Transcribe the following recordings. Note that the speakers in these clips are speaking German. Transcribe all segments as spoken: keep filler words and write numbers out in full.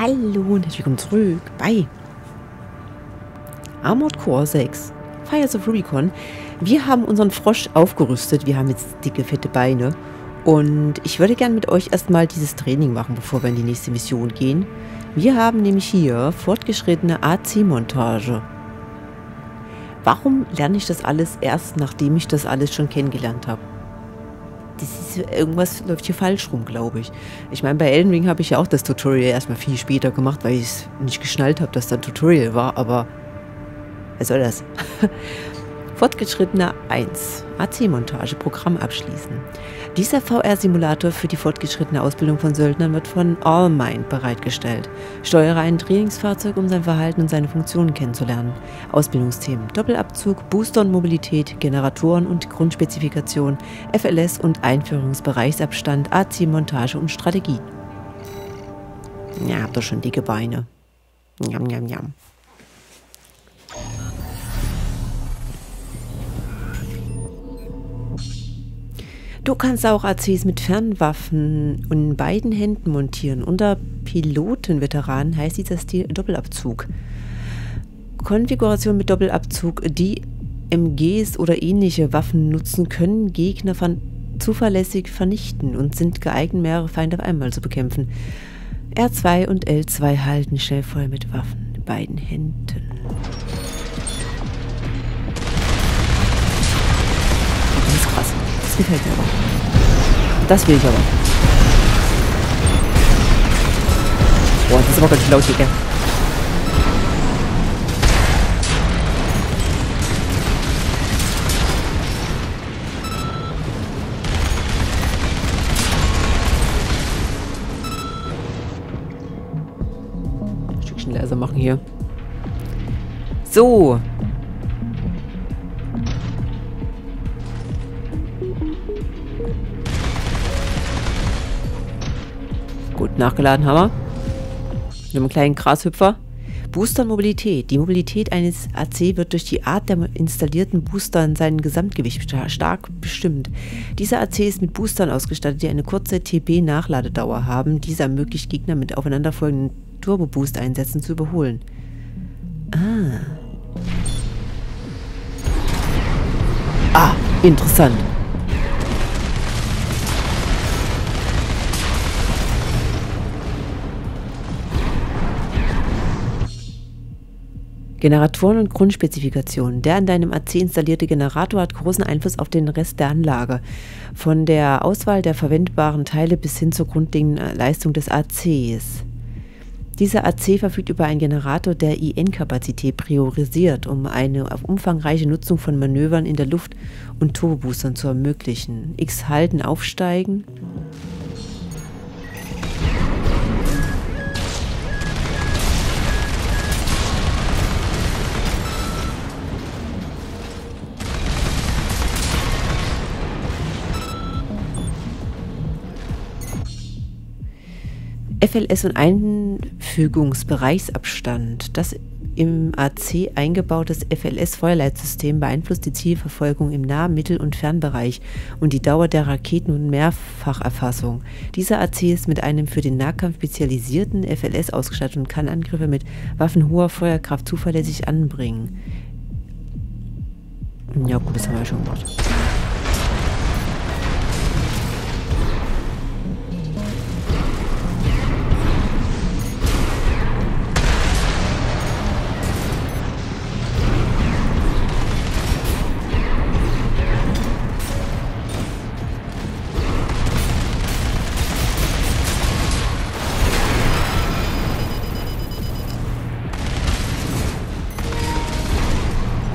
Hallo und herzlich willkommen zurück bei Armored Core sechs, Fires of Rubicon. Wir haben unseren Frosch aufgerüstet, wir haben jetzt dicke, fette Beine. Und ich würde gerne mit euch erstmal dieses Training machen, bevor wir in die nächste Mission gehen. Wir haben nämlich hier fortgeschrittene A C-Montage. Warum lerne ich das alles erst, nachdem ich das alles schon kennengelernt habe? Das ist, irgendwas läuft hier falsch rum, glaube ich. Ich meine, bei Elden Ring habe ich ja auch das Tutorial erstmal viel später gemacht, weil ich es nicht geschnallt habe, dass da ein Tutorial war, aber was soll das? Fortgeschrittener eins. A C-Montage, Programm abschließen. Dieser V R-Simulator für die fortgeschrittene Ausbildung von Söldnern wird von AllMind bereitgestellt. Steuere ein Trainingsfahrzeug, um sein Verhalten und seine Funktionen kennenzulernen. Ausbildungsthemen: Doppelabzug, Booster und Mobilität, Generatoren und Grundspezifikation, F L S und Einführungsbereichsabstand, A C-Montage und Strategie. Ja, habt doch schon dicke Beine. Njam, njam, njam. Du kannst auch A Cs mit Fernwaffen in beiden Händen montieren. Unter Pilotenveteranen heißt dieser Stil Doppelabzug. Konfiguration mit Doppelabzug, die M Gs oder ähnliche Waffen nutzen, können Gegner zuverlässig vernichten und sind geeignet, mehrere Feinde auf einmal zu bekämpfen. R zwei und L zwei halten schnell voll mit Waffen in beiden Händen. Das ist krass. Gefällt mir aber. Das will ich aber. Boah, das ist aber ganz laut hier, gell? Ein Stückchen leiser machen hier. So. Nachgeladen haben wir. Mit einem kleinen Grashüpfer. Booster und Mobilität. Die Mobilität eines A C wird durch die Art der installierten Booster in seinem Gesamtgewicht stark bestimmt. Dieser A C ist mit Boostern ausgestattet, die eine kurze T B-Nachladedauer haben. Diese ermöglicht Gegner mit aufeinanderfolgenden Turbo-Boost-Einsätzen zu überholen. Ah. Ah, interessant. Generatoren und Grundspezifikationen. Der an deinem A C installierte Generator hat großen Einfluss auf den Rest der Anlage. Von der Auswahl der verwendbaren Teile bis hin zur grundlegenden Leistung des A Cs. Dieser A C verfügt über einen Generator, der I N-Kapazität priorisiert, um eine umfangreiche Nutzung von Manövern in der Luft und Turboboostern zu ermöglichen. X halten, aufsteigen. F L S und Einfügungsbereichsabstand. Das im A C eingebautes F L S-Feuerleitsystem beeinflusst die Zielverfolgung im Nah-, Mittel- und Fernbereich und die Dauer der Raketen- und Mehrfacherfassung. Dieser A C ist mit einem für den Nahkampf spezialisierten F L S ausgestattet und kann Angriffe mit Waffen hoher Feuerkraft zuverlässig anbringen. Ja gut, das haben wir ja schon gemacht.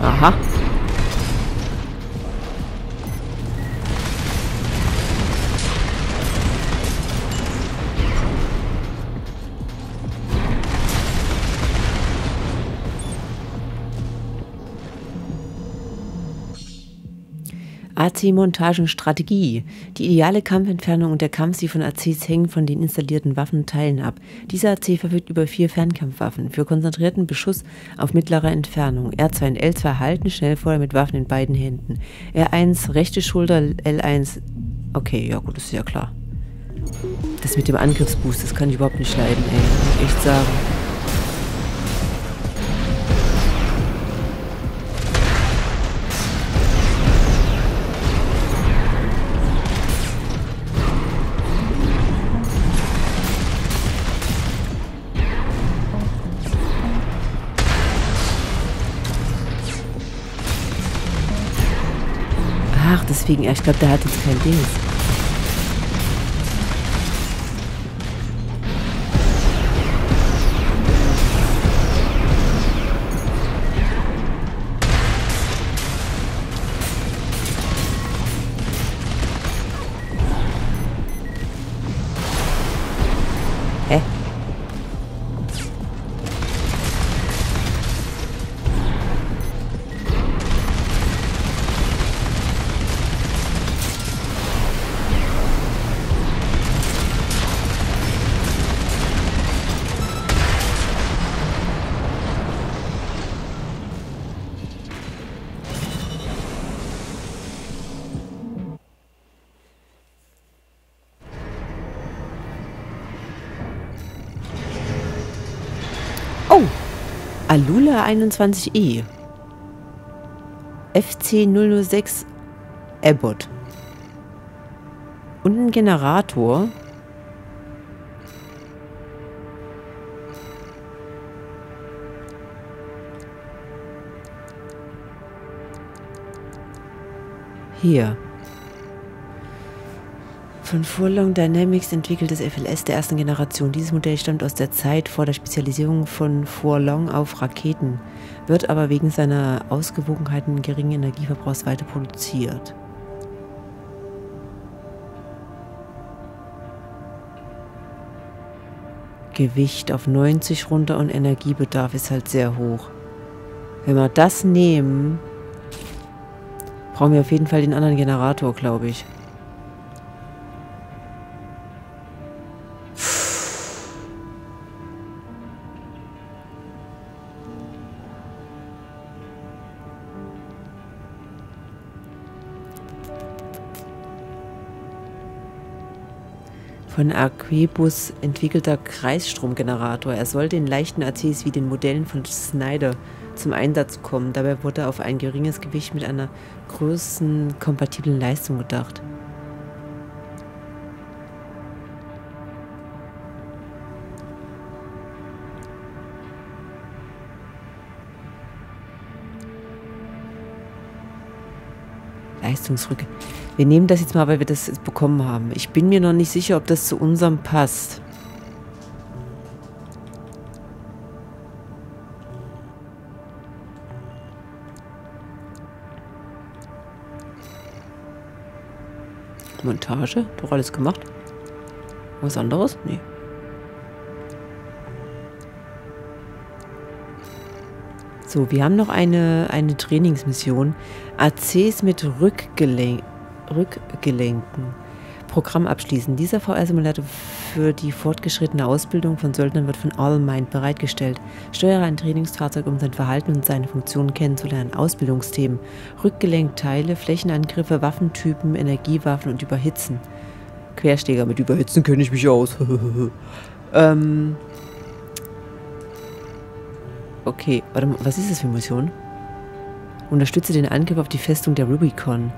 Aha. A C-Montage und Strategie. Die ideale Kampfentfernung und der Kampf, die von A Cs hängen, von den installierten Waffenteilen ab. Dieser A C verfügt über vier Fernkampfwaffen für konzentrierten Beschuss auf mittlere Entfernung. R zwei und L zwei halten schnell vorher mit Waffen in beiden Händen. R eins rechte Schulter, L eins... Okay, ja gut, das ist ja klar. Das mit dem Angriffsboost, das kann ich überhaupt nicht leiden, ey. Muss ich echt sagen. Ach, deswegen, ich glaube, der hat jetzt kein Ding. Alula einundzwanzig E F C null null sechs Abbott und ein Generator. Hier. Von Furlong Dynamics entwickeltes F L S der ersten Generation. Dieses Modell stammt aus der Zeit vor der Spezialisierung von Furlong auf Raketen, wird aber wegen seiner Ausgewogenheit und geringen Energieverbrauchs weiter produziert. Gewicht auf neunzig runter und Energiebedarf ist halt sehr hoch. Wenn wir das nehmen, brauchen wir auf jeden Fall den anderen Generator, glaube ich. Von Arquebus entwickelter Kreisstromgenerator. Er sollte in leichten A Cs wie den Modellen von Snyder zum Einsatz kommen. Dabei wurde auf ein geringes Gewicht mit einer großen kompatiblen Leistung gedacht. Leistungsrücke. Wir nehmen das jetzt mal, weil wir das jetzt bekommen haben. Ich bin mir noch nicht sicher, ob das zu unserem passt. Montage? Doch alles gemacht. Was anderes? Nee. So, wir haben noch eine, eine Trainingsmission. A Cs mit Rückgelenk. Rückgelenken. Programm abschließen. Dieser V R-Simulator für die fortgeschrittene Ausbildung von Söldnern wird von AllMind bereitgestellt. Steuere ein Trainingsfahrzeug, um sein Verhalten und seine Funktionen kennenzulernen. Ausbildungsthemen: Rückgelenkteile, Flächenangriffe, Waffentypen, Energiewaffen und Überhitzen. Querschläger, mit Überhitzen kenne ich mich aus. ähm. Okay, warte mal, was ist das für eine Mission? Unterstütze den Angriff auf die Festung der Rubicon.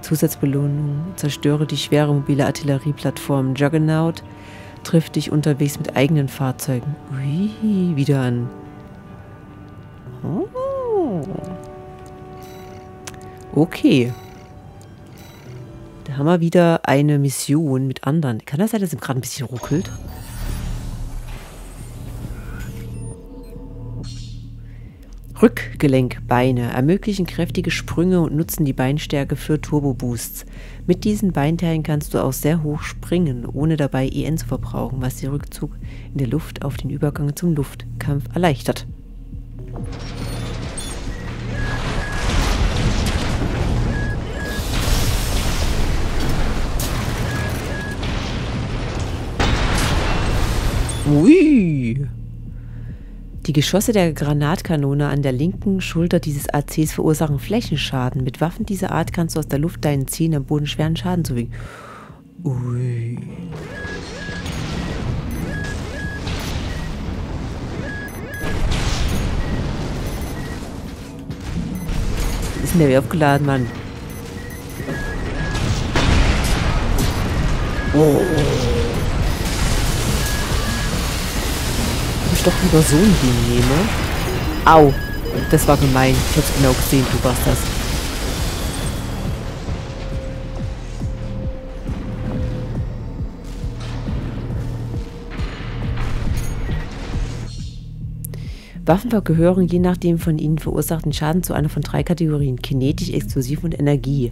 Zusatzbelohnung, zerstöre die schwere mobile Artillerieplattform Juggernaut, triff dich unterwegs mit eigenen Fahrzeugen. Ui, wieder an. Oh. Okay. Da haben wir wieder eine Mission mit anderen. Kann das sein, dass es gerade ein bisschen ruckelt? Rückgelenkbeine ermöglichen kräftige Sprünge und nutzen die Beinstärke für Turbo-Boosts. Mit diesen Beinteilen kannst du auch sehr hoch springen, ohne dabei E N zu verbrauchen, was den Rückzug in der Luft auf den Übergang zum Luftkampf erleichtert. Ui! Die Geschosse der Granatkanone an der linken Schulter dieses A Cs verursachen Flächenschaden. Mit Waffen dieser Art kannst du aus der Luft deinen Zehen am Boden schweren Schaden zufügen. Ui. ganzen Level aufgeladen, Mann. Oh. Ich doch lieber so ein Ding nehme. Au. Das war gemein. Ich hab's genau gesehen, du Bastard. Waffen gehören je nach dem von ihnen verursachten Schaden zu einer von drei Kategorien: Kinetisch, Explosiv und Energie.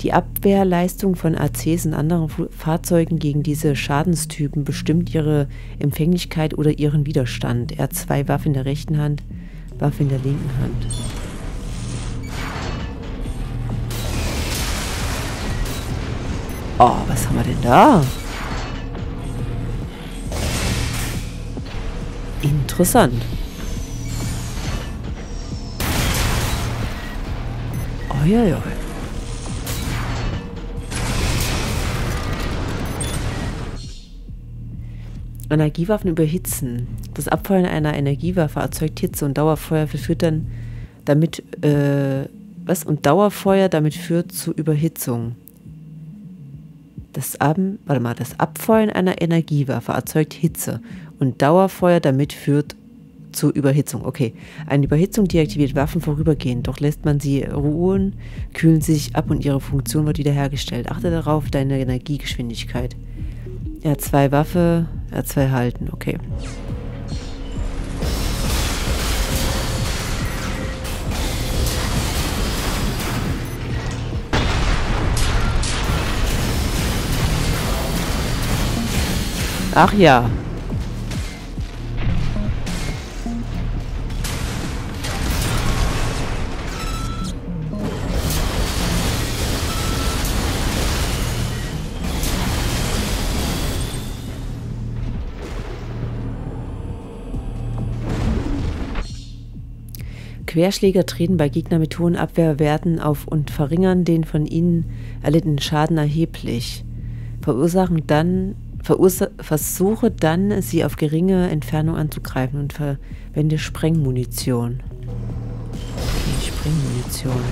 Die Abwehrleistung von A Cs und anderen Fahrzeugen gegen diese Schadenstypen bestimmt ihre Empfänglichkeit oder ihren Widerstand. Er hat zwei Waffen in der rechten Hand, Waffe in der linken Hand. Oh, was haben wir denn da? Interessant. Ja, ja. Energiewaffen überhitzen. Das Abfeuern einer Energiewaffe erzeugt Hitze und Dauerfeuer führt dann damit äh, was und Dauerfeuer damit führt zu Überhitzung. Das Ab warte mal, das Abfeuern einer Energiewaffe erzeugt Hitze und Dauerfeuer damit führt zur Überhitzung. Okay. Eine Überhitzung deaktiviert Waffen vorübergehend, doch lässt man sie ruhen, kühlen sie sich ab und ihre Funktion wird wiederhergestellt. Achte darauf, deine Energiegeschwindigkeit. R zwei Waffe, R zwei halten. Okay. Ach ja. Querschläger treten bei Gegnern mit hohen Abwehrwerten auf und verringern den von ihnen erlittenen Schaden erheblich. Verursachen dann, verursa versuche dann, sie auf geringe Entfernung anzugreifen und verwende Sprengmunition. Okay, Sprengmunition.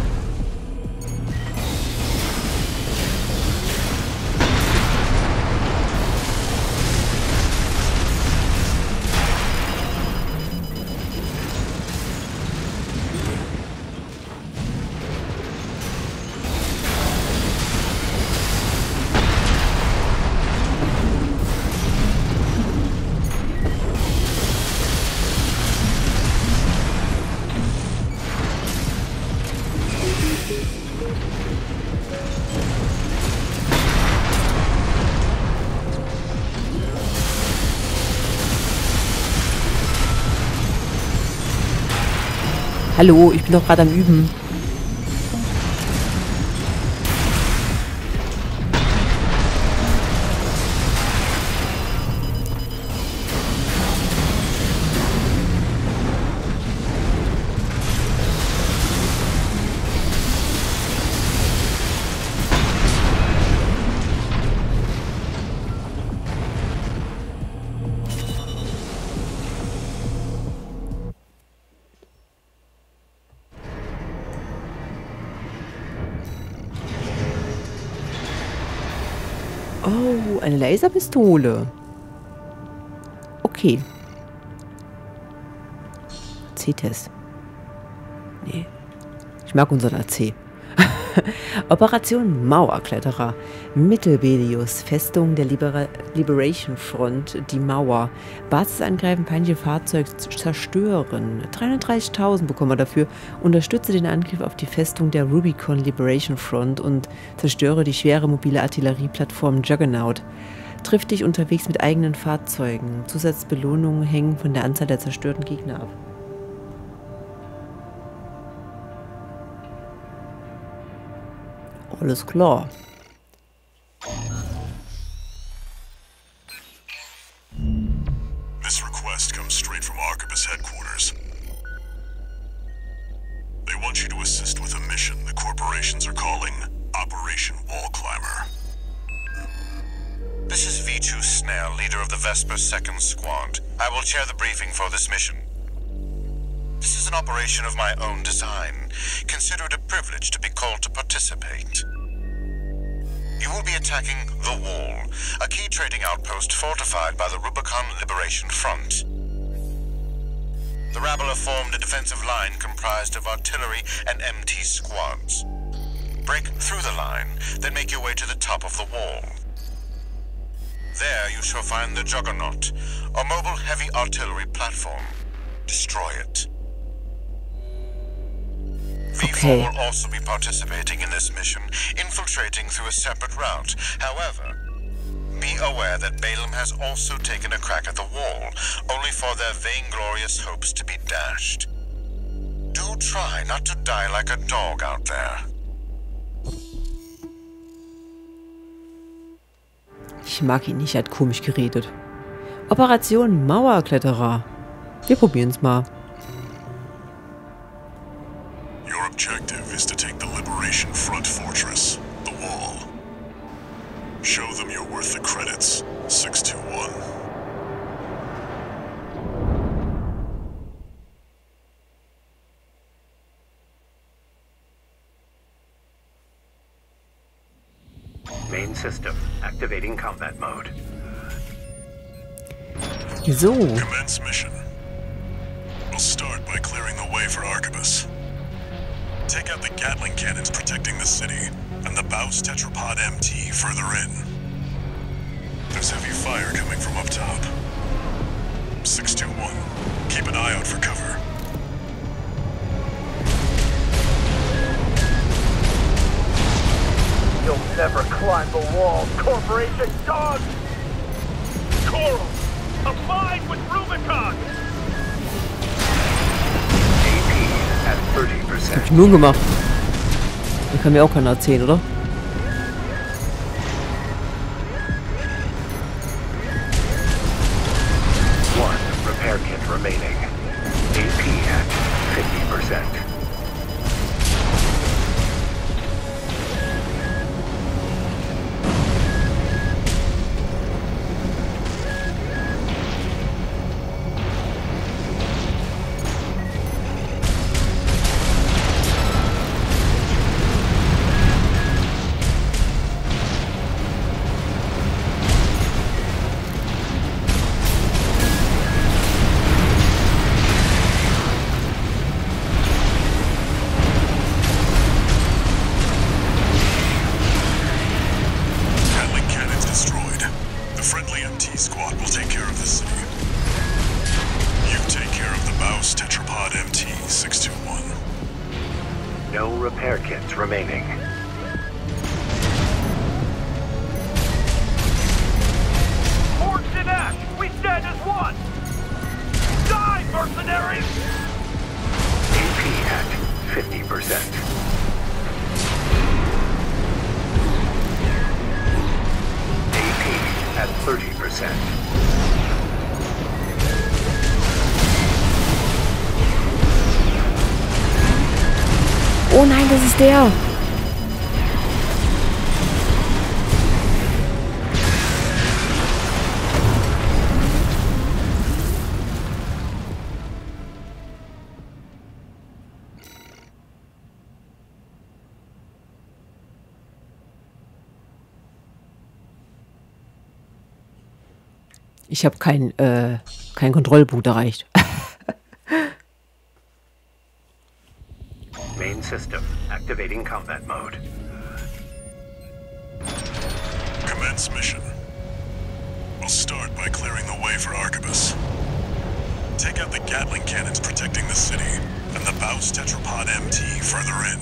Hallo, ich bin doch gerade am Üben. Oh, eine Laserpistole. Okay. C-Test. Nee. Ich mag unseren A C. Operation Mauerkletterer. Mittelbelius, Festung der Libera Liberation Front, die Mauer. Basis angreifen, feindliche Fahrzeuge zerstören. dreiunddreißigtausend bekommen wir dafür. Unterstütze den Angriff auf die Festung der Rubicon Liberation Front und zerstöre die schwere mobile Artillerieplattform Juggernaut. Triff dich unterwegs mit eigenen Fahrzeugen. Zusatzbelohnungen hängen von der Anzahl der zerstörten Gegner ab. Alles klar. This request comes straight from Arquebus headquarters. They want you to assist with a mission the corporations are calling Operation Wall Climber. This is V two Snail, leader of the Vesper second Squad. I will chair the briefing for this mission. This is an operation of my own design. Consider it a privilege to be called to participate. You will be attacking the Wall, a key trading outpost fortified by the Rubicon Liberation Front. The rabble have formed a defensive line comprised of artillery and M T squads. Break through the line, then make your way to the top of the wall. There you shall find the Juggernaut, a mobile heavy artillery platform. Destroy it. V four will also be participating in this mission, infiltrating through a separate route. However, be aware that Balam has also taken a crack at the wall, only for their vainglorious hopes to be dashed. Do try not to die like a dog out there. Ich mag ihn nicht, er hat komisch geredet. Operation Mauerkletterer. Wir probieren's mal. Your objective is to take the Liberation Front Fortress, the Wall. Show them you're worth the credits. six two one. Main system activating combat mode. So. Commence mission. We'll start by clearing the way for Arquebus. Take out the Gatling cannons protecting the city, and the B A W S Tetrapod M T further in. There's heavy fire coming from up top. six two one, keep an eye out for cover. You'll never climb the wall, Corporation Dog! Coral, aligned with Rubicon! A P at thirty percent. Hab ich nun gemacht. Da kann mir auch keiner erzählen, oder? One repair kit remaining. A P at fifty percent. Oh nein, das ist der! Ich habe kein, äh, kein Kontrollpunkt erreicht. Main system activating combat mode. Commence mission. We'll start by clearing the way for Arquebus. Take out the Gatling cannons protecting the city, and the B A W S Tetrapod M T further in.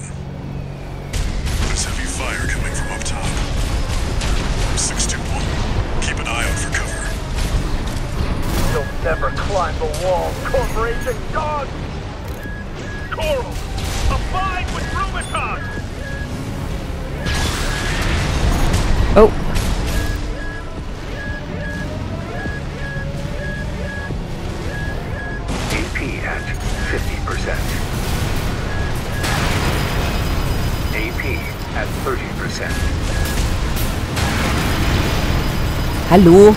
There's heavy fire coming from up top. six two one, keep an eye out for cover. You'll never climb the wall, Corporation Dog! Coral, abide with Rubicon! Oh. A P at fifty percent. A P at thirty percent. Hallo?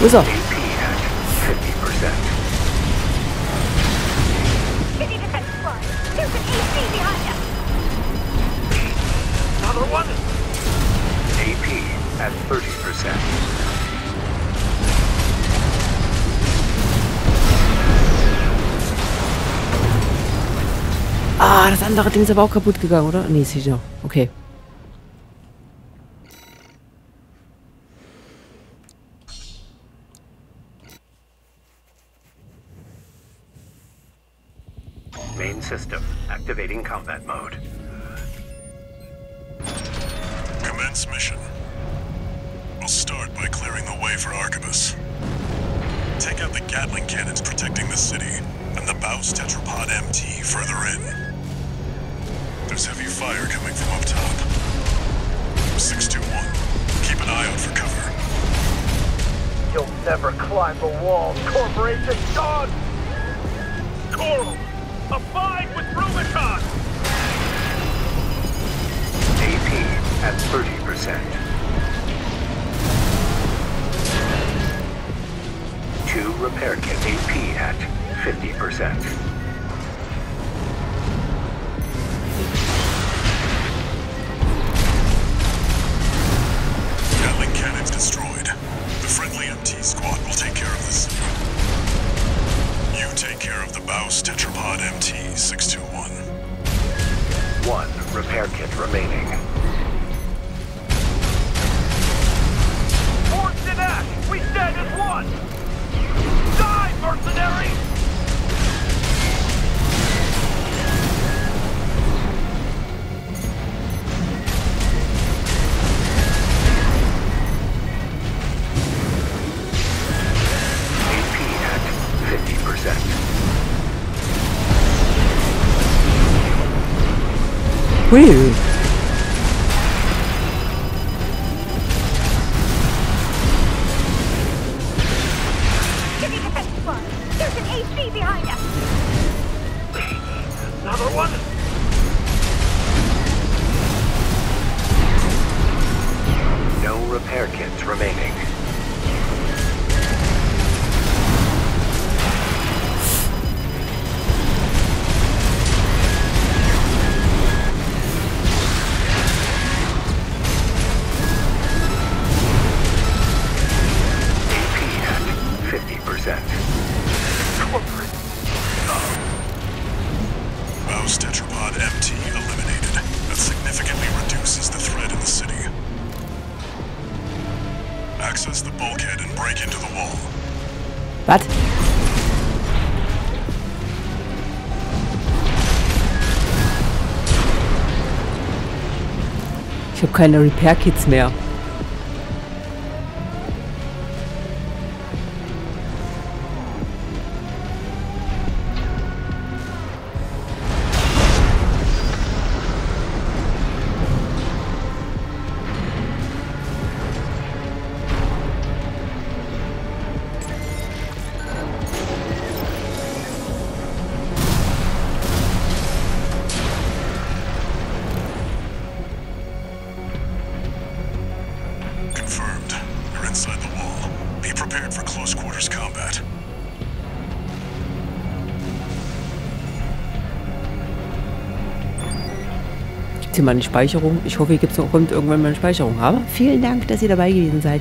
Wo ist er? Ah, das andere Ding ist aber auch kaputt gegangen, oder? Nee, ist sicher. Okay. Main system activating combat mode. Commence mission. I'll start by clearing the way for Arquebus. Take out the Gatling cannons protecting the city and the B A W S Tetrapod M T further in. There's heavy fire coming from up top. six two one, keep an eye out for cover. You'll never climb the walls, Corporation Dog! Coral, abide with Rubicon! A P at thirty percent. Two repair kit A P at fifty percent. Destroyed. The friendly M T squad will take care of this. You take care of the B A W S Tetrapod M T six two one. One repair kit remaining. Force in act! We stand as one! Die, mercenary! Hui. Was? Ich habe keine Repair Kits mehr. Mal eine Speicherung. Ich hoffe, hier kommt irgendwann mal eine Speicherung. Aber vielen Dank, dass ihr dabei gewesen seid.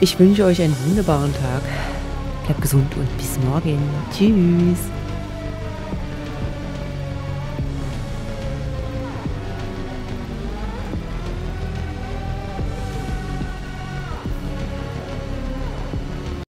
Ich wünsche euch einen wunderbaren Tag. Bleibt gesund und bis morgen. Tschüss.